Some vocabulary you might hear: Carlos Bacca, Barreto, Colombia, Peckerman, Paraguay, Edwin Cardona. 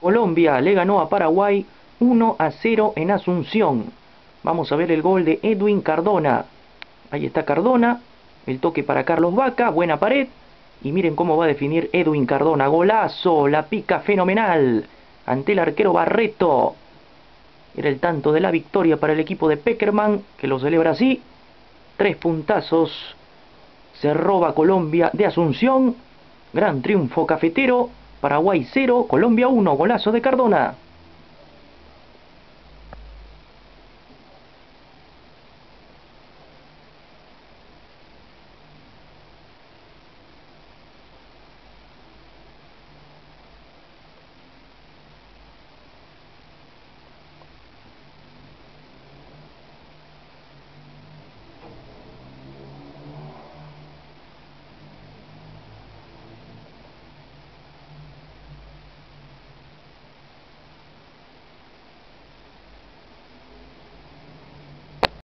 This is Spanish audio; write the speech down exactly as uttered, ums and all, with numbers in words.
Colombia le ganó a Paraguay uno a cero en Asunción. Vamos a ver el gol de Edwin Cardona. Ahí está Cardona, el toque para Carlos Bacca, buena pared. Y miren cómo va a definir Edwin Cardona. Golazo, la pica fenomenal ante el arquero Barreto. Era el tanto de la victoria para el equipo de Peckerman, que lo celebra así. Tres puntazos. Se roba Colombia de Asunción. Gran triunfo cafetero. Paraguay cero, Colombia uno. Golazo de Cardona.